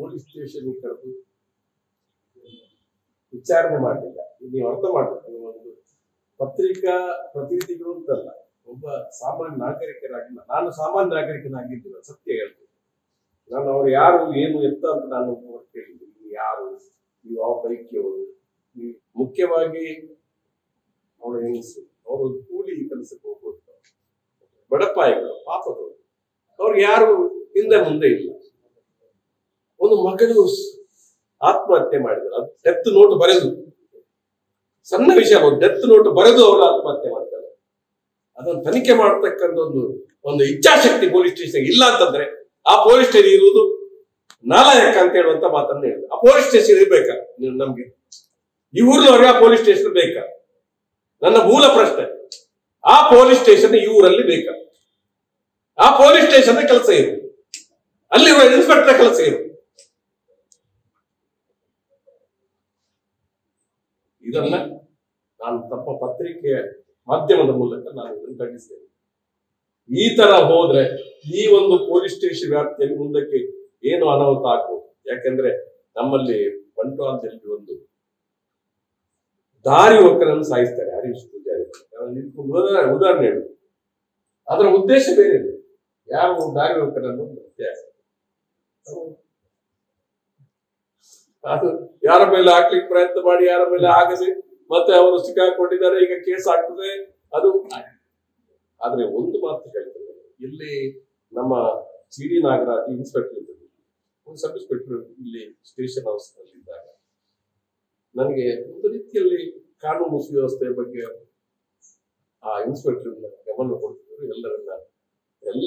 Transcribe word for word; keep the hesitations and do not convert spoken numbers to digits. Police ಸ್ಟೇಷನ್ಗೆ ಕರೆದು ವಿಚಾರಣೆ ಮಾಡಲಿಲ್ಲ. ನೀವು ಅರ್ಥ ಮಾಡಬೇಕು, ಒಂದು ಪತ್ರಿಕಾ ಪ್ರತಿನಿಧಿಗಳು ಅಂತಲ್ಲ, ಒಬ್ಬ ಸಾಮಾನ್ಯ ನಾಗರಿಕರಾಗಿ ನಾನು ಸಾಮಾನ್ಯ ನಾಗರಿಕನಾಗಿದ್ದಿಲ್ಲ, ಸತ್ಯ ಹೇಳ್ತೀನಿ. ನಾನು ಅವ್ರು ಯಾರು ಏನು ಎತ್ತ ಅಂತ ನಾನು ಕೇಳಿದ್ದೀನಿ, ನೀವು ಯಾರು, ನೀವು ಯಾವ ಪೈಕಿಯವರು, ನೀವು ಮುಖ್ಯವಾಗಿ ಅವರ ಹೆಂಗಸು, ಅವರು ಕೂಲಿ ಕೆಲಸಕ್ಕೆ ಹೋಗೋದು, ಬಡಪಾಯಿಗಳು, ಪಾಪಗಳು, ಅವ್ರಿಗೆ ಯಾರು ಹಿಂದೆ ಮುಂದೆ ಇಲ್ಲ. ಒಂದು ಮಗಳು ಆತ್ಮಹತ್ಯೆ ಮಾಡಿದ್ರು, ಅದು ಡೆತ್ ನೋಟ್ ಬರೆದು, ಸಣ್ಣ ವಿಷಯ, ಡೆತ್ ನೋಟ್ ಬರೆದು ಅವರು ಆತ್ಮಹತ್ಯೆ ಮಾಡ್ತಾರೆ. ಅದನ್ನು ತನಿಖೆ ಮಾಡತಕ್ಕಂಥ ಒಂದು ಒಂದು ಇಚ್ಛಾಶಕ್ತಿ ಪೊಲೀಸ್ ಸ್ಟೇಷನ್ ಇಲ್ಲ ಅಂತಂದ್ರೆ ಆ ಪೊಲೀಸ್ ಸ್ಟೇಷನ್ ಇರುವುದು ನಾಲಾಯಕ ಅಂತ ಹೇಳುವಂತ ಮಾತನ್ನ ಹೇಳಿದ್ರು. ಆ ಪೊಲೀಸ್ ಸ್ಟೇಷನ್ ಇರ್ಬೇಕಾ? ನಮ್ಗೆ ಈ ಊರಿನವ್ರಿಗೆ ಆ ಪೊಲೀಸ್ ಸ್ಟೇಷನ್ ಬೇಕಾ? ನನ್ನ ಮೂಲ ಪ್ರಶ್ನೆ, ಆ ಪೊಲೀಸ್ ಸ್ಟೇಷನ್ ಈ ಊರಲ್ಲಿ ಬೇಕಾ? ಆ ಪೊಲೀಸ್ ಸ್ಟೇಷನ್ ಕೆಲಸ ಇರು, ಅಲ್ಲಿರುವ ಇನ್ಸ್ಪೆಕ್ಟರ್ ಕೆಲಸ ಇರು. ಇದನ್ನ ನಾನು ತಪ್ಪ ಪತ್ರಿಕೆಯ ಮಾಧ್ಯಮದ ಮೂಲಕ ನಾನು ಖಂಡಿಸ್ತೇನೆ. ಈ ತರ ಹೋದ್ರೆ ಈ ಒಂದು ಪೊಲೀಸ್ ಸ್ಟೇಷನ್ ವ್ಯಾಪ್ತಿಯಲ್ಲಿ ಮುಂದಕ್ಕೆ ಏನು ಅನಾಹುತ ಆಗ್ಬೋದು? ಯಾಕೆಂದ್ರೆ ನಮ್ಮಲ್ಲಿ ಬಂಟ್ವಾಳದಲ್ಲಿ ಒಂದು ದಾರಿ ಒಕ್ಕರನ್ನು ಸಾಯಿಸ್ತಾರೆ, ಹರೀಶ್ ಪೂಜಾರಿ. ಉದಾಹರಣೆ ಹೇಳಿ, ಅದರ ಉದ್ದೇಶ ಬೇರೆ ಇದೆ. ಯಾವ ದಾರಿ ಒಕ್ಕರನ್ನು ಅದು ಯಾರ ಮೇಲೆ ಹಾಕ್ಲಿಕ್ಕೆ ಪ್ರಯತ್ನ ಮಾಡಿ, ಯಾರ ಮೇಲೆ ಆಗದೆ ಮತ್ತೆ ಅವರು ಸಿಕ್ಕಾಕೊಂಡಿದ್ದಾರೆ, ಈಗ ಕೇಸ್ ಆಗ್ತದೆ. ಅದು ಆದ್ರೆ ಒಂದು ಮಾತು ಹೇಳ್ತೇನೆ, ಇಲ್ಲಿ ನಮ್ಮ ಸಿ ಡಿ ನಾಗರಾಜ್ ಇನ್ಸ್ಪೆಕ್ಟರ್ ಇದ್ದರು, ಒಂದು ಸಬ್ ಇನ್ಸ್ಪೆಕ್ಟರ್ ಇಲ್ಲಿ ಸ್ಟೇಷನ್ ಹೌಸ್ ನಲ್ಲಿ ಇದ್ದಾಗ ನನಗೆ ಒಂದು ರೀತಿಯಲ್ಲಿ ಕಾನೂನು ಸುವ್ಯವಸ್ಥೆಯ ಬಗ್ಗೆ ಆ ಇನ್ಸ್ಪೆಕ್ಟರ್ ಗಮನ ಕೊಡ್ತಿದ್ರು. ಎಲ್ಲರನ್ನ ಎಲ್ಲ